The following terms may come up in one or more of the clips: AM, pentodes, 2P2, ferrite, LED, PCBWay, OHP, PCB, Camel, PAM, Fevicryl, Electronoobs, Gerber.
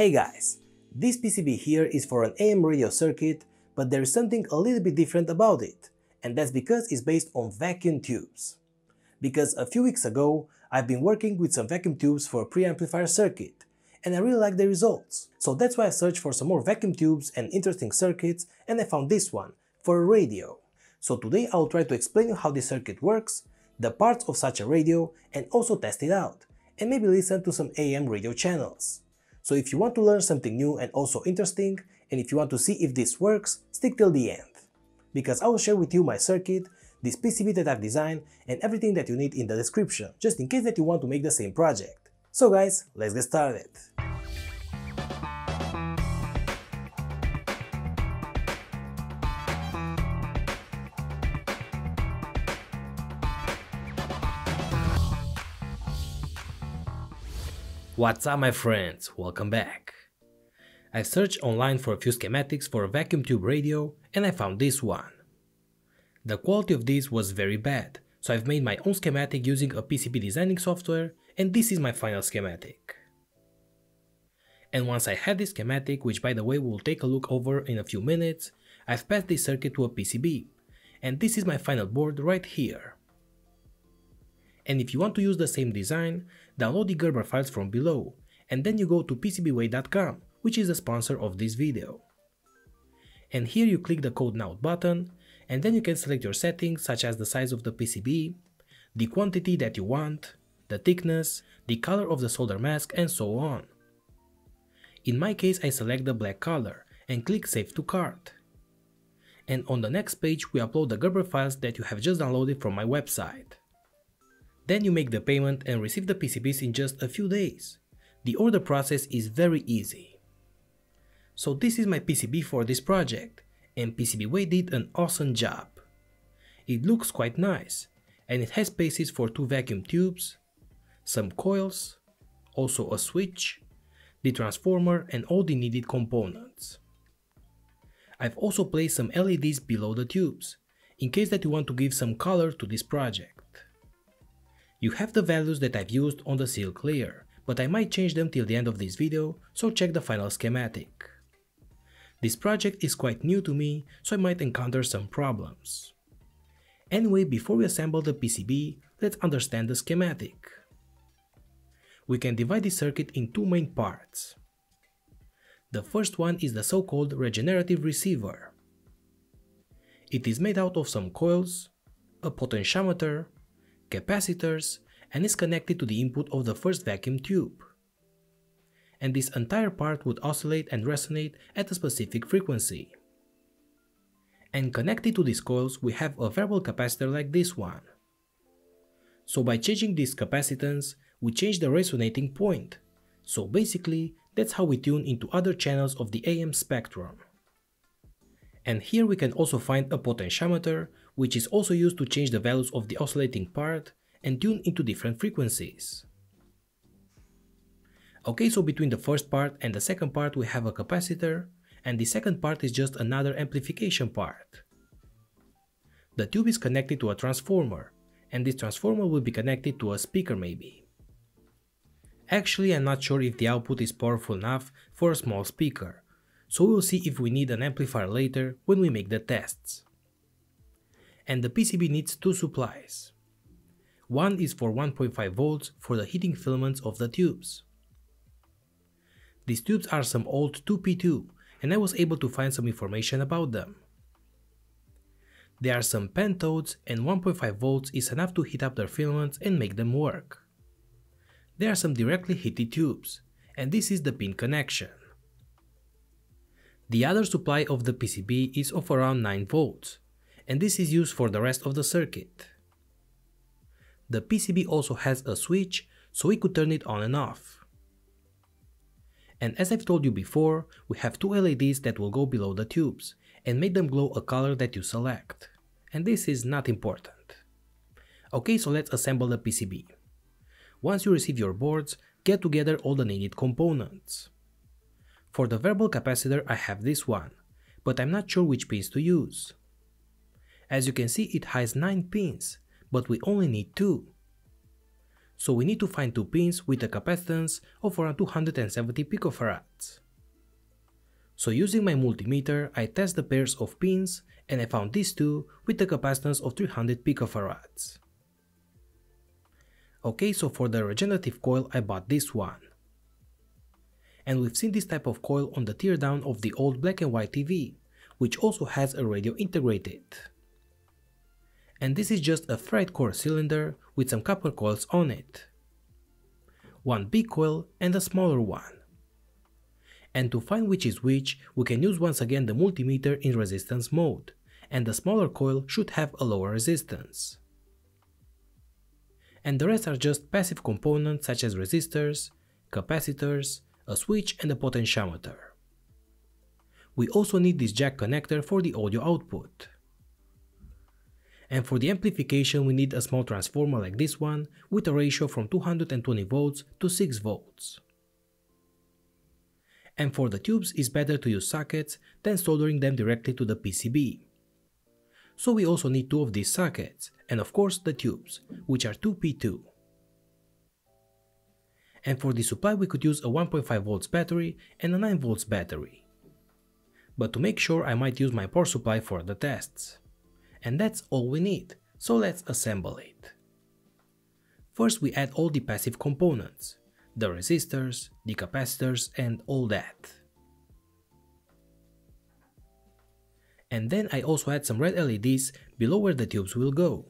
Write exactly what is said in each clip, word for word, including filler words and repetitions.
Hey guys, this P C B here is for an A M radio circuit, but there is something a little bit different about it, and that's because it's based on vacuum tubes. Because a few weeks ago, I've been working with some vacuum tubes for a preamplifier circuit, and I really like the results. So that's why I searched for some more vacuum tubes and interesting circuits, and I found this one, for a radio. So today I'll try to explain how this circuit works, the parts of such a radio, and also test it out, and maybe listen to some A M radio channels. So if you want to learn something new and also interesting, and if you want to see if this works, stick till the end. Because I will share with you my circuit, this P C B that I've designed, and everything that you need in the description, just in case that you want to make the same project. So guys, let's get started! What's up my friends, welcome back! I searched online for a few schematics for a vacuum tube radio and I found this one. The quality of this was very bad, so I've made my own schematic using a P C B designing software, and this is my final schematic. And once I had this schematic, which by the way we'll take a look over in a few minutes, I've passed this circuit to a P C B, and this is my final board right here. And if you want to use the same design, download the Gerber files from below, and then you go to P C B way dot com, which is the sponsor of this video. And here you click the Code Now button, and then you can select your settings such as the size of the P C B, the quantity that you want, the thickness, the color of the solder mask, and so on. In my case I select the black color and click Save to Cart. And on the next page we upload the Gerber files that you have just downloaded from my website. Then you make the payment and receive the P C Bs in just a few days. The order process is very easy. So this is my P C B for this project, and PCBWay did an awesome job. It looks quite nice, and it has spaces for two vacuum tubes, some coils, also a switch, the transformer, and all the needed components. I've also placed some L E Ds below the tubes, in case that you want to give some color to this project. You have the values that I've used on the silk layer, but I might change them till the end of this video, so check the final schematic. This project is quite new to me, so I might encounter some problems. Anyway, before we assemble the P C B, let's understand the schematic. We can divide this circuit in two main parts. The first one is the so-called regenerative receiver. It is made out of some coils, a potentiometer, capacitors, and is connected to the input of the first vacuum tube. And this entire part would oscillate and resonate at a specific frequency. And connected to these coils we have a variable capacitor like this one. So by changing this capacitance, we change the resonating point. So basically, that's how we tune into other channels of the A M spectrum. And here we can also find a potentiometer, which is also used to change the values of the oscillating part and tune into different frequencies. Okay, so between the first part and the second part we have a capacitor, and the second part is just another amplification part. The tube is connected to a transformer, and this transformer will be connected to a speaker maybe. Actually, I'm not sure if the output is powerful enough for a small speaker, so we'll see if we need an amplifier later when we make the tests. And the P C B needs two supplies. One is for one point five volts for the heating filaments of the tubes. These tubes are some old two P two, and I was able to find some information about them. There are some pentodes, and one point five volts is enough to heat up their filaments and make them work. There are some directly heated tubes, and this is the pin connection. The other supply of the P C B is of around nine volts, and this is used for the rest of the circuit. The P C B also has a switch, so we could turn it on and off. And as I've told you before, we have two L E Ds that will go below the tubes and make them glow a color that you select. And this is not important. Okay, so let's assemble the P C B. Once you receive your boards, get together all the needed components. For the variable capacitor I have this one, but I'm not sure which pins to use. As you can see, it has nine pins, but we only need two. so we need to find two pins with a capacitance of around two hundred seventy picofarads. So using my multimeter, I test the pairs of pins and I found these two with a capacitance of three hundred picofarads. Okay, so for the regenerative coil I bought this one. And we've seen this type of coil on the teardown of the old black and white T V, which also has a radio integrated. And this is just a ferrite core cylinder with some copper coils on it. One big coil and a smaller one. And to find which is which, we can use once again the multimeter in resistance mode, and the smaller coil should have a lower resistance. And the rest are just passive components such as resistors, capacitors, a switch and a potentiometer. We also need this jack connector for the audio output. And for the amplification we need a small transformer like this one with a ratio from two hundred twenty volts to six volts. And for the tubes it's better to use sockets than soldering them directly to the P C B. So we also need two of these sockets and of course the tubes, which are two P two. And for the supply we could use a one point five volts battery and a nine volts battery. But to make sure I might use my power supply for the tests. And that's all we need, so let's assemble it. First we add all the passive components, the resistors, the capacitors and all that. And then I also add some red L E Ds below where the tubes will go.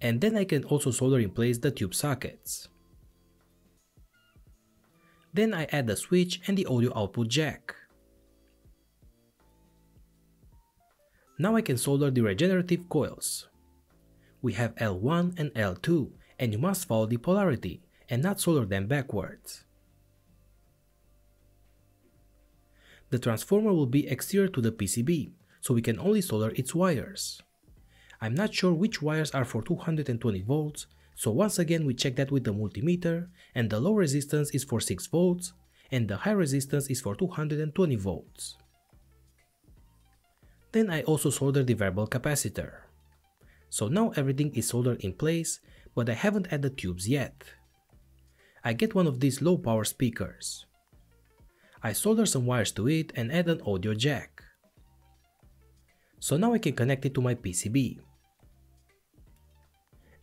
And then I can also solder in place the tube sockets. Then I add the switch and the audio output jack. Now I can solder the regenerative coils. We have L one and L two, and you must follow the polarity and not solder them backwards. The transformer will be exterior to the P C B, so we can only solder its wires. I'm not sure which wires are for two hundred twenty volts, so once again we check that with the multimeter, and the low resistance is for six volts, and the high resistance is for two hundred twenty volts. Then I also solder the variable capacitor. So now everything is soldered in place, but I haven't added tubes yet. I get one of these low power speakers. I solder some wires to it and add an audio jack. So now I can connect it to my P C B.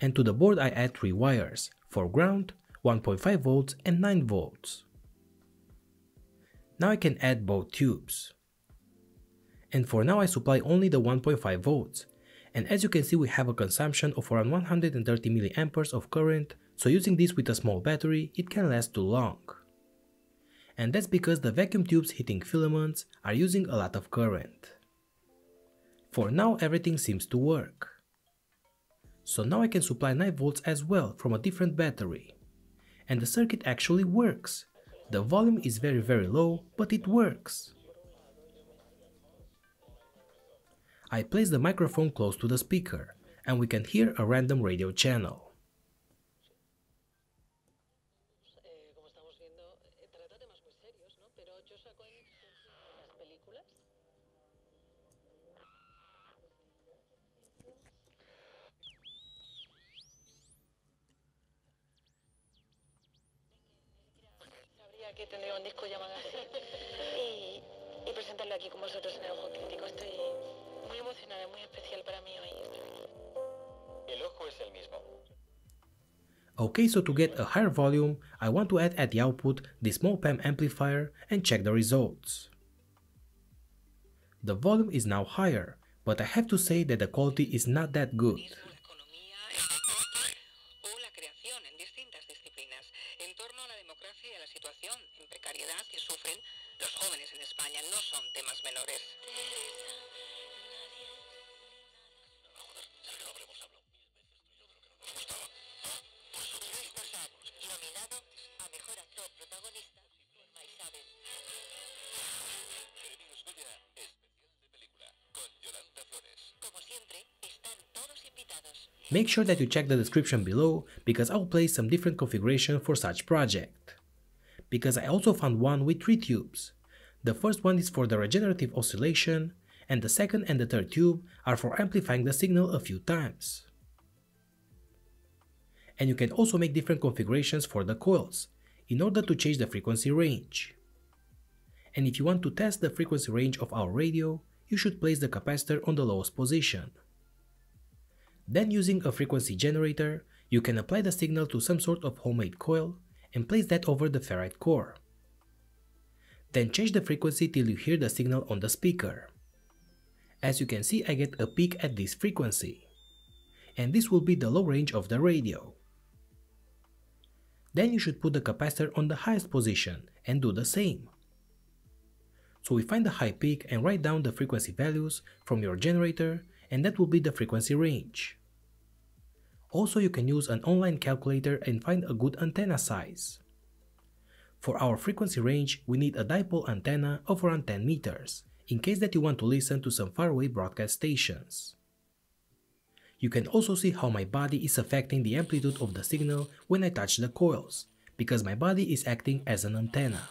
And to the board I add three wires, for ground, one point five volts and nine volts. Now I can add both tubes. And for now I supply only the one point five volts, and as you can see we have a consumption of around one hundred thirty milliamperes of current, so using this with a small battery it can last too long. And that's because the vacuum tubes heating filaments are using a lot of current. For now everything seems to work. So now I can supply nine volts as well from a different battery. And the circuit actually works. The volume is very very low, but it works. I place the microphone close to the speaker, and we can hear a random radio channel. Okay, so to get a higher volume, I want to add at the output the small P A M amplifier and check the results. The volume is now higher, but I have to say that the quality is not that good. Make sure that you check the description below, because I'll place some different configuration for such project. Because I also found one with three tubes. The first one is for the regenerative oscillation, and the second and the third tube are for amplifying the signal a few times. and you can also make different configurations for the coils in order to change the frequency range. And if you want to test the frequency range of our radio, you should place the capacitor on the lowest position. Then, using a frequency generator, you can apply the signal to some sort of homemade coil and place that over the ferrite core. Then change the frequency till you hear the signal on the speaker. As you can see, I get a peak at this frequency, and this will be the low range of the radio. Then you should put the capacitor on the highest position and do the same. So we find the high peak and write down the frequency values from your generator, and that will be the frequency range. Also, you can use an online calculator and find a good antenna size. For our frequency range, we need a dipole antenna of around ten meters, in case that you want to listen to some faraway broadcast stations. You can also see how my body is affecting the amplitude of the signal when I touch the coils, because my body is acting as an antenna.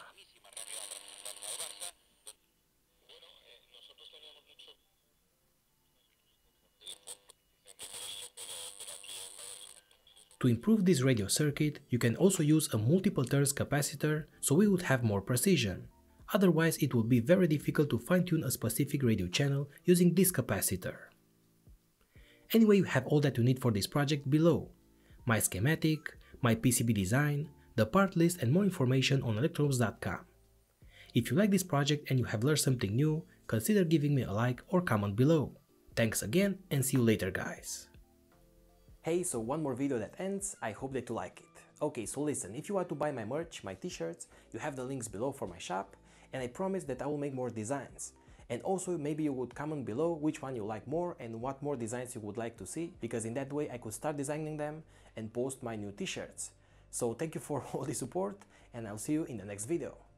To improve this radio circuit, you can also use a multiple turns capacitor so we would have more precision. Otherwise, it would be very difficult to fine-tune a specific radio channel using this capacitor. Anyway, you have all that you need for this project below: my schematic, my P C B design, the part list, and more information on electronoobs dot com. If you like this project and you have learned something new, consider giving me a like or comment below. Thanks again and see you later, guys. Hey, so one more video that ends. I hope that you like it. Okay, so listen, if you want to buy my merch, my t-shirts, you have the links below for my shop, and I promise that I will make more designs. And also, maybe you would comment below which one you like more and what more designs you would like to see, because in that way I could start designing them and post my new t-shirts. So thank you for all the support, and I'll see you in the next video.